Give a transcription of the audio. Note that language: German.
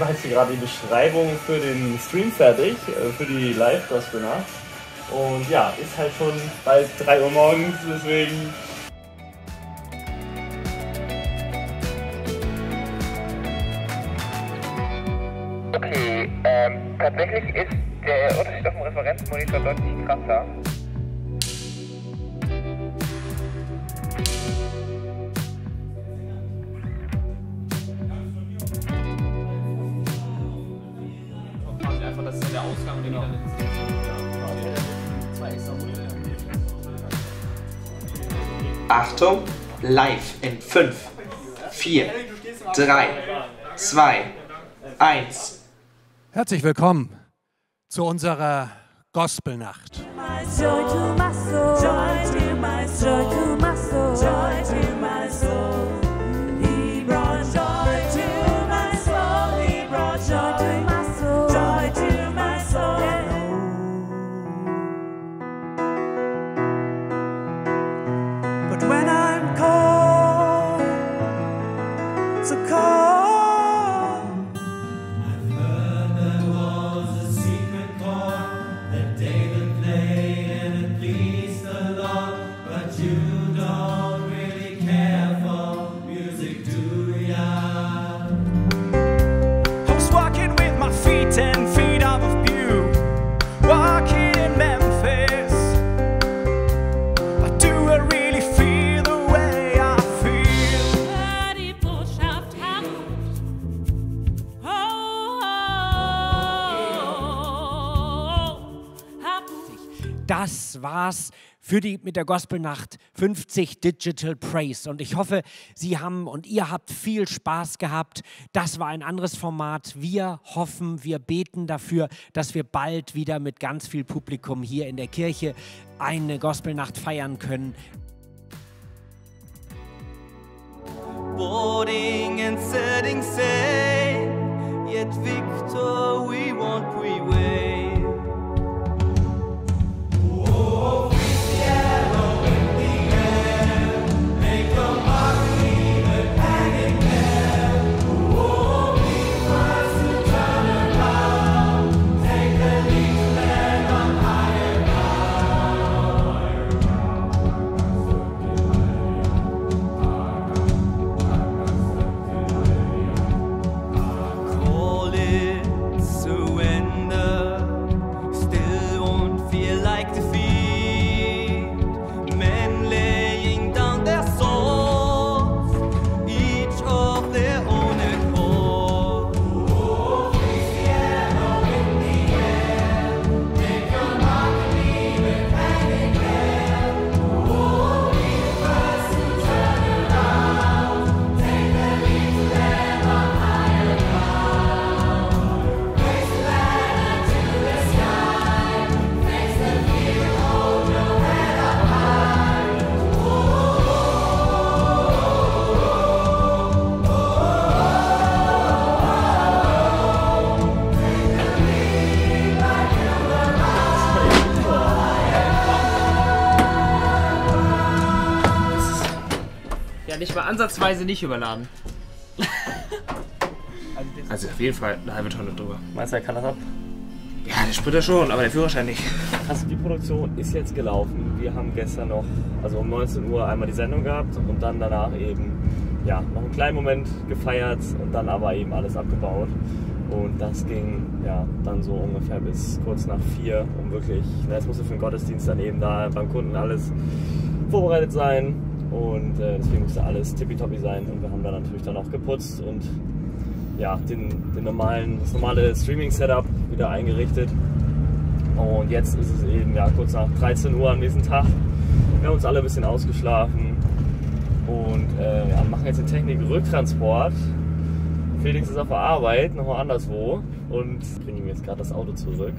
mache jetzt hier gerade die Beschreibung für den Stream fertig, für die Live-Dress-Dynast. Und ja, ist halt schon bald 3 Uhr morgens, deswegen... Okay, tatsächlich ist der Unterschied auf dem Referenzmonitor deutlich krasser. Einfach, das ist ja der Ausgang, den wir dann Achtung, live in 5, 4, 3, 2, 1. Herzlich willkommen zu unserer Gospelnacht. Das war's mit der Gospelnacht 50 Digital Praise. Und ich hoffe, Sie haben und ihr habt viel Spaß gehabt. Das war ein anderes Format. Wir hoffen, wir beten dafür, dass wir bald wieder mit ganz viel Publikum hier in der Kirche eine Gospelnacht feiern können. Boarding and setting sail, yet victor we won't prevail. Ich war ansatzweise nicht überladen. Also auf jeden Fall eine halbe Tonne drüber. Meinst du, er kann das ab? Ja, der Spritter schon, aber der Führerschein nicht. Also die Produktion ist jetzt gelaufen. Wir haben gestern noch, also um 19 Uhr einmal die Sendung gehabt und dann danach eben, ja, noch einen kleinen Moment gefeiert und dann aber eben alles abgebaut. Und das ging, ja, dann so ungefähr bis kurz nach 4, um wirklich, na, es musste für den Gottesdienst dann eben da beim Kunden alles vorbereitet sein. Und deswegen musste alles tippitoppi sein und wir haben da natürlich dann auch geputzt und ja, das normale Streaming-Setup wieder eingerichtet. Und jetzt ist es eben ja kurz nach 13 Uhr am nächsten Tag. Wir haben uns alle ein bisschen ausgeschlafen und ja, machen jetzt den Technik-Rücktransport. Felix ist auf der Arbeit, nochmal anderswo und bringe ihm jetzt gerade das Auto zurück.